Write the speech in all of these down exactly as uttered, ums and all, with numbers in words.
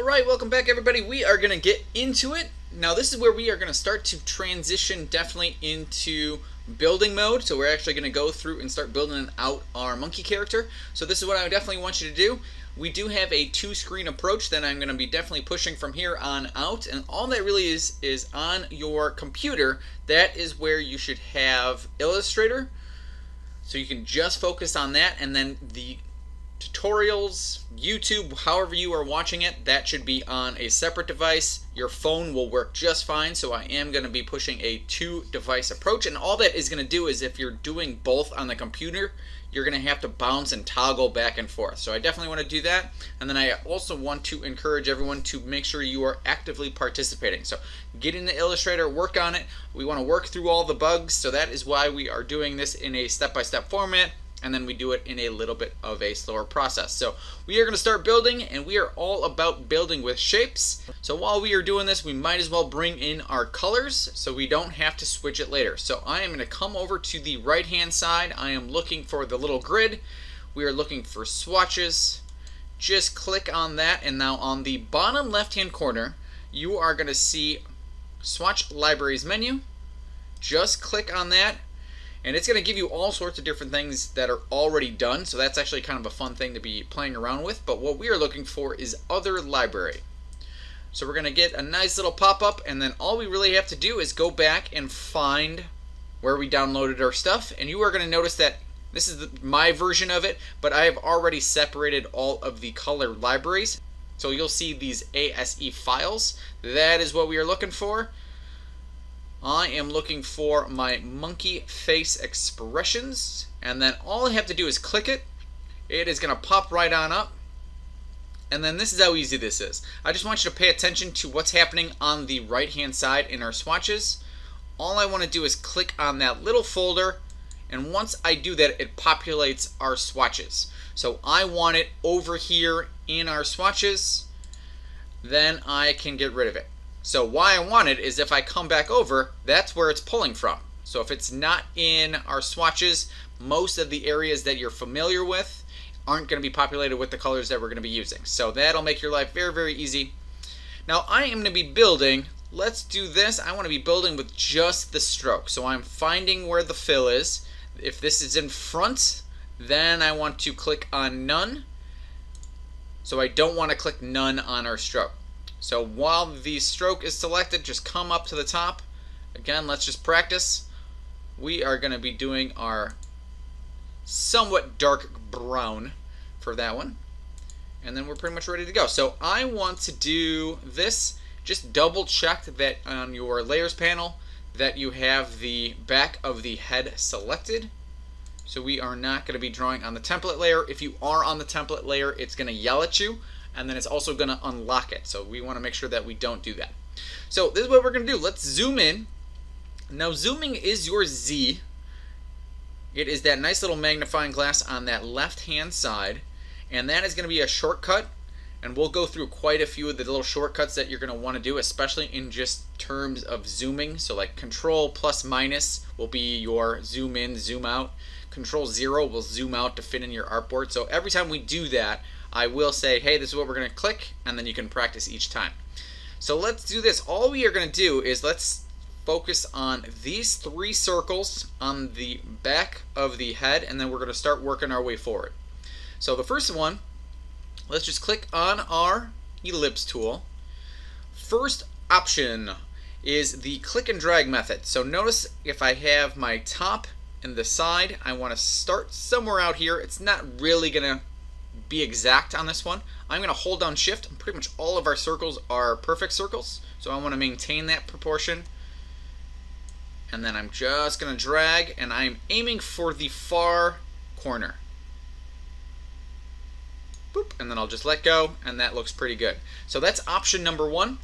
Alright, welcome back everybody. We are going to get into it. Now this is where we are going to start to transition definitely into building mode. So we're actually going to go through and start building out our monkey character. So this is what I definitely want you to do. We do have a two screen approach that I'm going to be definitely pushing from here on out. And all that really is, is on your computer, that is where you should have Illustrator. So you can just focus on that, and then the tutorials, YouTube, however you are watching it, that should be on a separate device. Your phone will work just fine, so I am going to be pushing a two device approach, and all that is going to do is if you're doing both on the computer, you're going to have to bounce and toggle back and forth. So I definitely want to do that, and then I also want to encourage everyone to make sure you are actively participating. So get into Illustrator, work on it. We want to work through all the bugs, so that is why we are doing this in a step-by-step format. And then we do it in a little bit of a slower process. So we are going to start building, and we are all about building with shapes. So while we are doing this, we might as well bring in our colors so we don't have to switch it later. So I am going to come over to the right hand side. I am looking for the little grid. We are looking for swatches. Just click on that, and now on the bottom left hand corner you are going to see swatch libraries menu. Just click on that, and it's going to give you all sorts of different things that are already done. So that's actually kind of a fun thing to be playing around with. But what we are looking for is other library. So we're going to get a nice little pop-up. And then all we really have to do is go back and find where we downloaded our stuff. And you are going to notice that this is the, my version of it. But I have already separated all of the color libraries. So you'll see these A S E files. That is what we are looking for. I am looking for my monkey face expressions, and then all I have to do is click it. It is going to pop right on up, and then this is how easy this is. I just want you to pay attention to what's happening on the right hand side in our swatches. All I want to do is click on that little folder, and once I do that, it populates our swatches. So I want it over here in our swatches, then I can get rid of it. So why I want it is if I come back over, that's where it's pulling from. So if it's not in our swatches, most of the areas that you're familiar with aren't going to be populated with the colors that we're going to be using. So that'll make your life very, very easy. Now I am going to be building. Let's do this. I want to be building with just the stroke. So I'm finding where the fill is. If this is in front, then I want to click on none. So I don't want to click none on our stroke. So while the stroke is selected, just come up to the top. Again, let's just practice. We are going to be doing our somewhat dark brown for that one. And then we're pretty much ready to go. So I want to do this. Just double check that on your layers panel that you have the back of the head selected. So we are not going to be drawing on the template layer. If you are on the template layer, it's going to yell at you. And then it's also going to unlock it. So we want to make sure that we don't do that. So this is what we're going to do. Let's zoom in. Now zooming is your Z. It is that nice little magnifying glass on that left hand side. And that is going to be a shortcut. And we'll go through quite a few of the little shortcuts that you're going to want to do, especially in just terms of zooming. So like control plus minus will be your zoom in, zoom out. Control zero will zoom out to fit in your artboard. So every time we do that, I will say, hey, this is what we're going to click, and then you can practice each time. So let's do this. All we are going to do is let's focus on these three circles on the back of the head, and then we're going to start working our way forward. So the first one, let's just click on our ellipse tool. First option is the click and drag method. So notice if I have my top and the side, I want to start somewhere out here. It's not really going to be exact on this one. I'm going to hold down shift. Pretty much all of our circles are perfect circles, so I want to maintain that proportion. And then I'm just going to drag, and I'm aiming for the far corner. Boop, and then I'll just let go, and that looks pretty good. So that's option number one.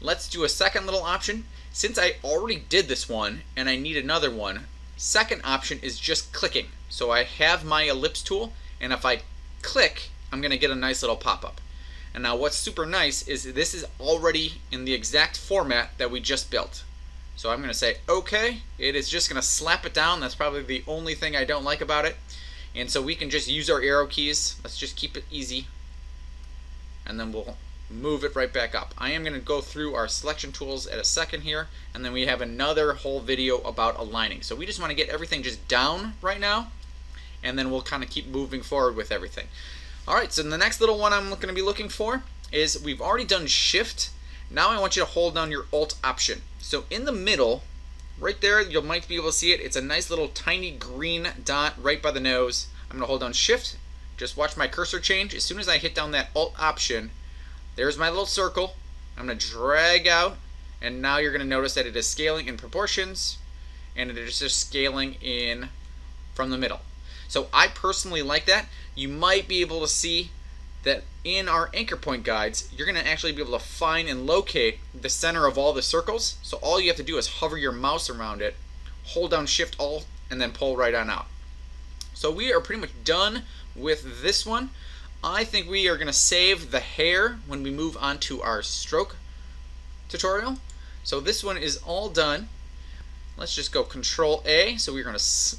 Let's do a second little option. Since I already did this one and I need another one, second option is just clicking. So I have my ellipse tool, and if I click, I'm going to get a nice little pop-up. And now what's super nice is this is already in the exact format that we just built. So I'm going to say okay. It is just going to slap it down. That's probably the only thing I don't like about it. And so we can just use our arrow keys. Let's just keep it easy. And then we'll move it right back up. I am going to go through our selection tools at a second here, and then we have another whole video about aligning. So we just want to get everything just down right now, and then we'll kind of keep moving forward with everything. All right, so the next little one I'm going to be looking for is, we've already done shift. Now I want you to hold down your alt option. So in the middle, right there, you might be able to see it. It's a nice little tiny green dot right by the nose. I'm going to hold down shift. Just watch my cursor change. As soon as I hit down that alt option, there's my little circle. I'm going to drag out, and now you're going to notice that it is scaling in proportions, and it is just scaling in from the middle. So I personally like that. You might be able to see that in our anchor point guides, you're going to actually be able to find and locate the center of all the circles. So all you have to do is hover your mouse around it, hold down shift alt, and then pull right on out. So we are pretty much done with this one. I think we are going to save the hair when we move on to our stroke tutorial. So this one is all done. Let's just go control A. So we're going to,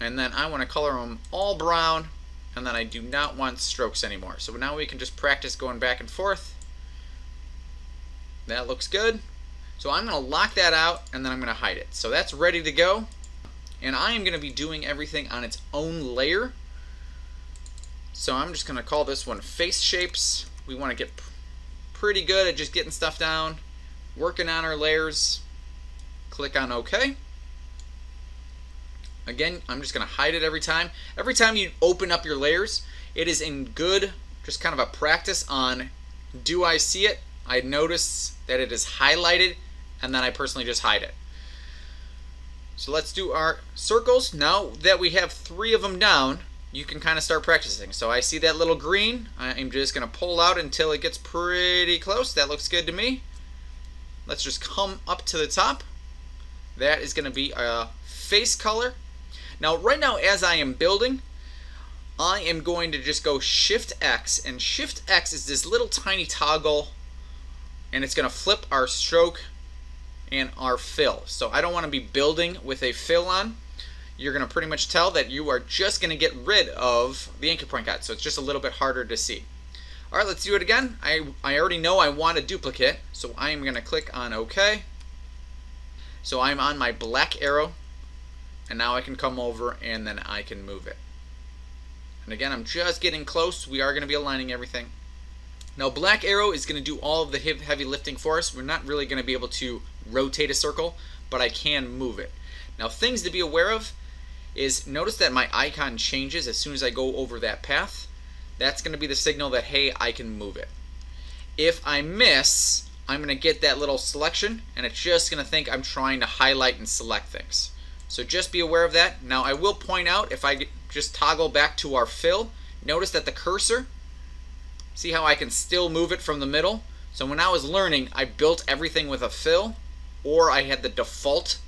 and then I want to color them all brown, and then I do not want strokes anymore. So now we can just practice going back and forth. That looks good. So I'm going to lock that out, and then I'm going to hide it. So that's ready to go. And I am going to be doing everything on its own layer. So I'm just going to call this one face shapes. We want to get pretty good at just getting stuff down, working on our layers. Click on OK. Again, I'm just going to hide it every time. Every time you open up your layers, it is in good, just kind of a practice on, do I see it? I notice that it is highlighted, and then I personally just hide it. So let's do our circles. Now that we have three of them down, you can kind of start practicing. So I see that little green. I'm just going to pull out until it gets pretty close. That looks good to me. Let's just come up to the top. That is going to be a face color. Now, right now, as I am building, I am going to just go Shift X, and Shift X is this little tiny toggle, and it's going to flip our stroke and our fill. So I don't want to be building with a fill on. You're going to pretty much tell that you are just going to get rid of the anchor point guide, so it's just a little bit harder to see. All right, let's do it again. I, I already know I want a duplicate, so I am going to click on OK. So I'm on my black arrow, and now I can come over and then I can move it. And again, I'm just getting close. We are going to be aligning everything. Now, black arrow is going to do all of the heavy lifting for us. We're not really going to be able to rotate a circle, but I can move it. Now, things to be aware of is, notice that my icon changes as soon as I go over that path. That's going to be the signal that, hey, I can move it. If I miss, I'm going to get that little selection, and it's just going to think I'm trying to highlight and select things. So just be aware of that. Now, I will point out, if I just toggle back to our fill, notice that the cursor, see how I can still move it from the middle? So when I was learning, I built everything with a fill, or I had the default,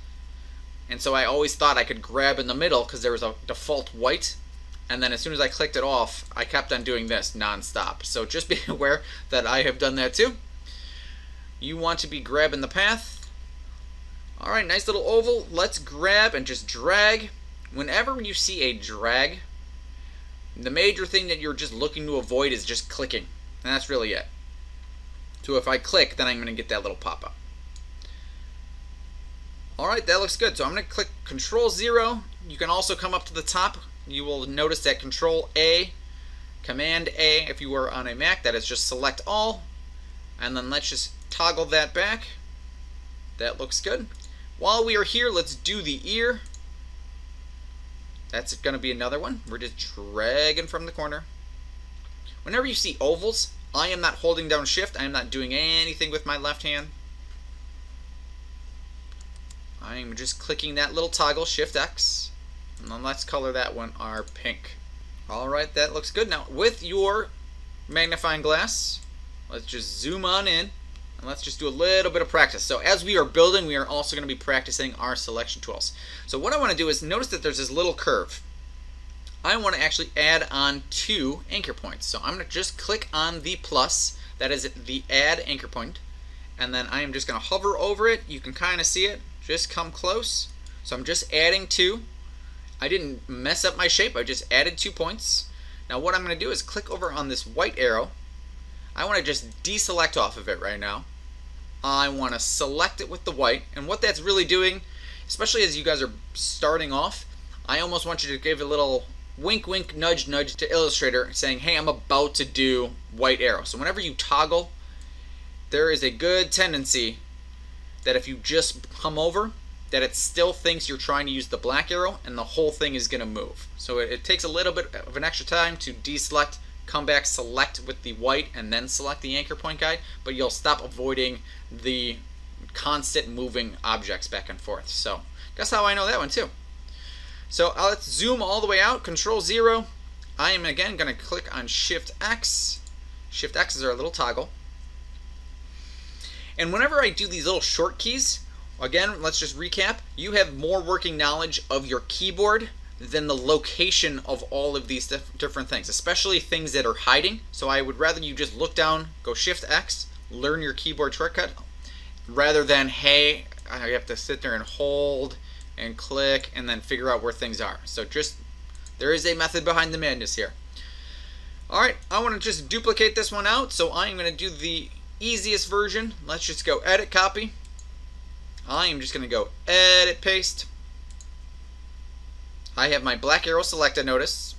and so I always thought I could grab in the middle because there was a default white, and then as soon as I clicked it off, I kept on doing this nonstop. So just be aware that I have done that too. You want to be grabbing the path. All right, nice little oval. Let's grab and just drag. Whenever you see a drag, the major thing that you're just looking to avoid is just clicking, and that's really it. So if I click, then I'm going to get that little pop-up. All right, that looks good. So I'm going to click control zero. You can also come up to the top. You will notice that control A, command A, if you are on a Mac, that is just select all. And then let's just toggle that back. That looks good. While we are here, let's do the ear. That's going to be another one. We're just dragging from the corner. Whenever you see ovals, I am not holding down shift. I am not doing anything with my left hand. I am just clicking that little toggle, Shift X. And then let's color that one our pink. All right, that looks good. Now, with your magnifying glass, let's just zoom on in. And let's just do a little bit of practice. So as we are building, we are also going to be practicing our selection tools. So what I want to do is, notice that there's this little curve. I want to actually add on two anchor points. So I'm going to just click on the plus. That is the add anchor point. And then I am just going to hover over it. You can kind of see it. Just come close. So I'm just adding two. I didn't mess up my shape. I just added two points. Now what I'm going to do is click over on this white arrow. I want to just deselect off of it right now. I want to select it with the white, and what that's really doing, especially as you guys are starting off, I almost want you to give a little wink wink nudge nudge to Illustrator saying, hey, I'm about to do white arrow. So whenever you toggle, there is a good tendency that if you just come over, that it still thinks you're trying to use the black arrow and the whole thing is going to move. So it, it takes a little bit of an extra time to deselect, come back, select with the white, and then select the anchor point guide, but you'll stop avoiding the constant moving objects back and forth. So that's how I know that one too. So uh, let's zoom all the way out, control zero. I am again going to click on shift X. Shift X is our little toggle. And whenever I do these little short keys, again, let's just recap, you have more working knowledge of your keyboard than the location of all of these diff different things, especially things that are hiding. So I would rather you just look down, go shift X, learn your keyboard shortcut, rather than, hey, I have to sit there and hold and click and then figure out where things are. So just, there is a method behind the madness here. All right, I want to just duplicate this one out. So I'm going to do the easiest version. Let's just go edit copy. I am just going to go edit paste. I have my black arrow selected, notice,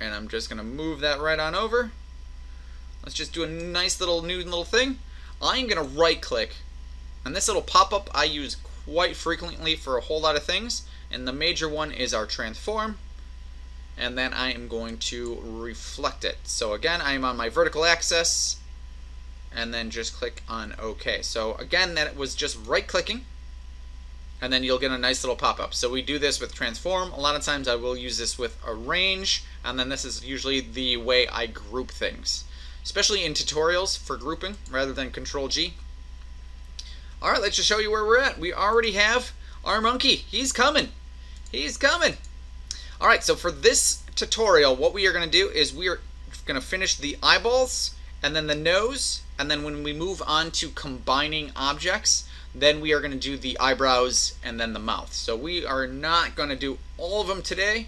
and I'm just going to move that right on over. Let's just do a nice little new little thing. I'm going to right click, and this little pop-up I use quite frequently for a whole lot of things, and the major one is our transform, and then I am going to reflect it. So again, I am on my vertical axis, and then just click on OK. So again, that was just right clicking, and then you'll get a nice little pop-up. So we do this with transform. A lot of times I will use this with arrange, and then this is usually the way I group things, especially in tutorials for grouping rather than control G. All right, let's just show you where we're at. We already have our monkey. He's coming. He's coming. All right, so for this tutorial, what we are going to do is we are going to finish the eyeballs and then the nose, and then when we move on to combining objects, then we are going to do the eyebrows and then the mouth. So we are not going to do all of them today.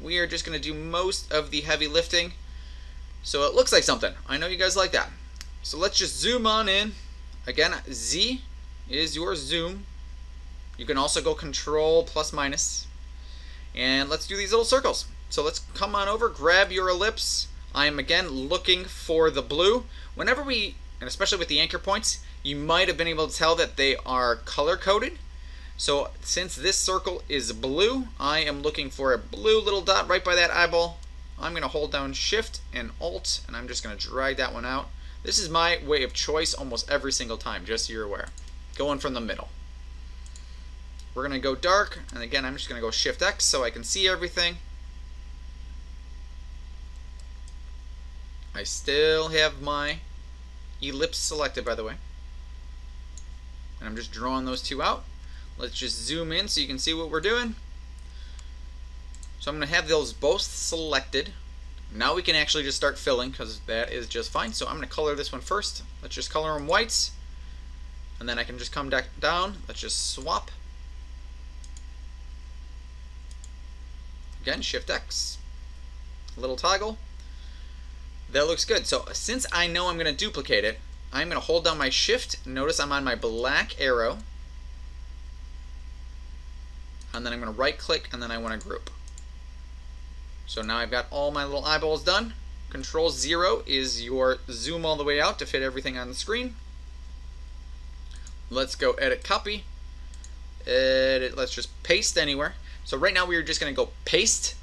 We are just going to do most of the heavy lifting. So it looks like something. I know you guys like that. So let's just zoom on in. Again, Z is your zoom. You can also go control plus minus. And let's do these little circles. So let's come on over, grab your ellipse. I am again looking for the blue. Whenever we, and especially with the anchor points, you might have been able to tell that they are color-coded. So since this circle is blue, I am looking for a blue little dot right by that eyeball. I'm going to hold down Shift and Alt, and I'm just going to drag that one out. This is my way of choice almost every single time, just so you're aware. Going from the middle. We're going to go dark, and again, I'm just going to go Shift X so I can see everything. I still have my ellipse selected, by the way, and I'm just drawing those two out. Let's just zoom in so you can see what we're doing. So I'm going to have those both selected. Now we can actually just start filling, because that is just fine. So I'm going to color this one first. Let's just color them whites, and then I can just come down. Let's just swap. Again, Shift X, little toggle. That looks good. So since I know I'm going to duplicate it, I'm going to hold down my shift. Notice I'm on my black arrow. And then I'm going to right click, and then I want to group. So now I've got all my little eyeballs done. Control zero is your zoom all the way out to fit everything on the screen. Let's go edit copy. Edit, let's just paste anywhere. So right now we are just going to go paste,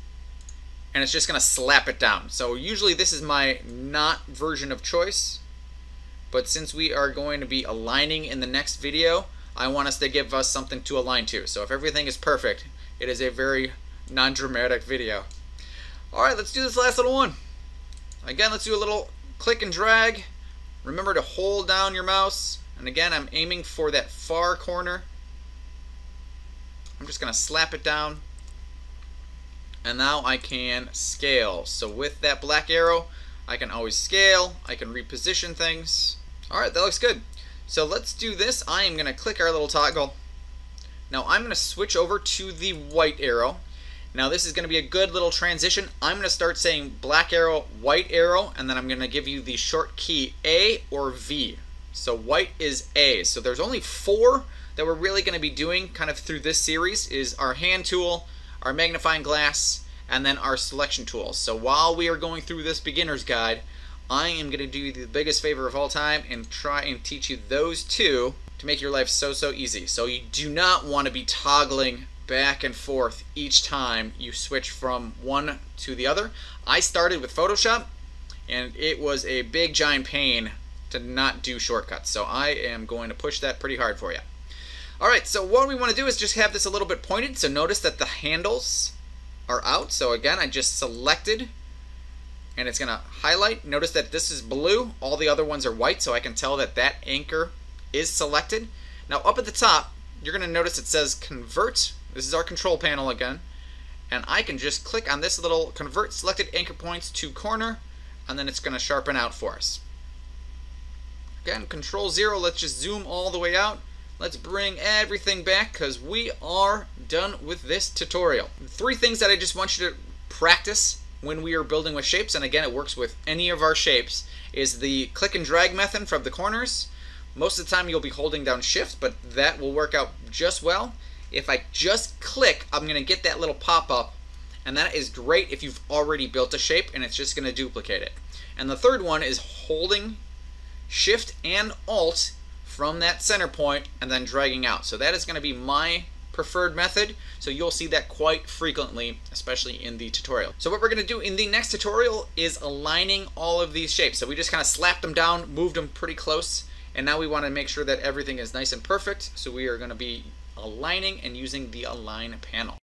and it's just going to slap it down. So usually this is my not version of choice, but since we are going to be aligning in the next video, I want us to give us something to align to. So if everything is perfect, it is a very non-dramatic video. All right, let's do this last little one. Again, let's do a little click and drag. Remember to hold down your mouse. And again, I'm aiming for that far corner. I'm just going to slap it down. And now I can scale. So with that black arrow, I can always scale. I can reposition things. All right, that looks good. So let's do this. I am going to click our little toggle. Now I'm going to switch over to the white arrow. Now this is going to be a good little transition. I'm going to start saying black arrow, white arrow, and then I'm going to give you the short key A or V. So white is A. So there's only four that we're really going to be doing kind of through this series, is our hand tool, our magnifying glass, and then our selection tool. So while we are going through this beginner's guide, I am going to do you the biggest favor of all time and try and teach you those two to make your life so, so easy. So you do not want to be toggling back and forth each time you switch from one to the other. I started with Photoshop, and it was a big giant pain to not do shortcuts. So I am going to push that pretty hard for you. All right, so what we want to do is just have this a little bit pointed. So notice that the handles are out. So again, I just selected, and it's going to highlight. Notice that this is blue. All the other ones are white, so I can tell that that anchor is selected. Now up at the top, you're going to notice it says Convert. This is our control panel again. And I can just click on this little Convert Selected Anchor Points to Corner, and then it's going to sharpen out for us. Again, Control zero, let's just zoom all the way out. Let's bring everything back because we are done with this tutorial. Three things that I just want you to practice when we are building with shapes, and again, it works with any of our shapes, is the click and drag method from the corners. Most of the time you'll be holding down shift, but that will work out just well. If I just click, I'm going to get that little pop-up, and that is great if you've already built a shape, and it's just going to duplicate it. And the third one is holding shift and alt from that center point and then dragging out. So that is going to be my preferred method, so you'll see that quite frequently, especially in the tutorial. So what we're going to do in the next tutorial is aligning all of these shapes. So we just kind of slapped them down, moved them pretty close, and now we want to make sure that everything is nice and perfect, so we are going to be aligning and using the Align panel.